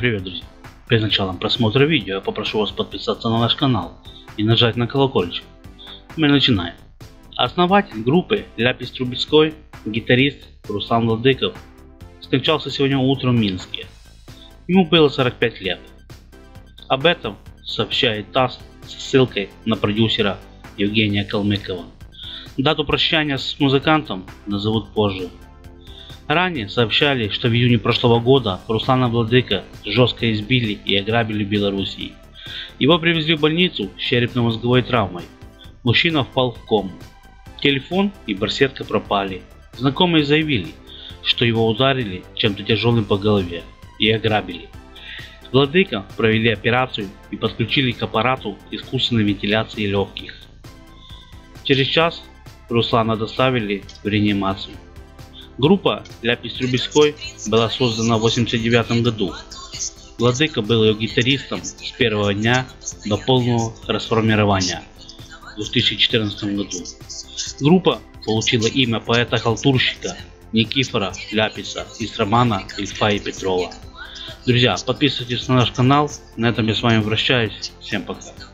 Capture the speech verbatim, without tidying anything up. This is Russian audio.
привет, друзья! Перед началом просмотра видео я попрошу вас подписаться на наш канал и нажать на колокольчик. Мы начинаем. Основатель группы Ляпис Трубецкой, гитарист Руслан Владыко, скончался сегодня утром в Минске. Ему было сорок пять лет. Об этом сообщает ТАСС с ссылкой на продюсера Евгения Калмыкова. Дату прощания с музыкантом назовут позже. Ранее сообщали, что в июне прошлого года Руслана Владыко жестко избили и ограбили в Белоруссии. Его привезли в больницу с черепно-мозговой травмой. Мужчина впал в кому. Телефон и барсетка пропали. Знакомые заявили, что его ударили чем-то тяжелым по голове и ограбили. Владыко провели операцию и подключили к аппарату искусственной вентиляции легких. Через час Руслана доставили в реанимацию. Группа Ляпис Трубецкой была создана в тысяча девятьсот восемьдесят девятом году. Владыко был ее гитаристом с первого дня до полного расформирования в две тысячи четырнадцатом году. Группа получила имя поэта-халтурщика Никифора Ляписа из романа Ильфа и Петрова. Друзья, подписывайтесь на наш канал. На этом я с вами прощаюсь. Всем пока.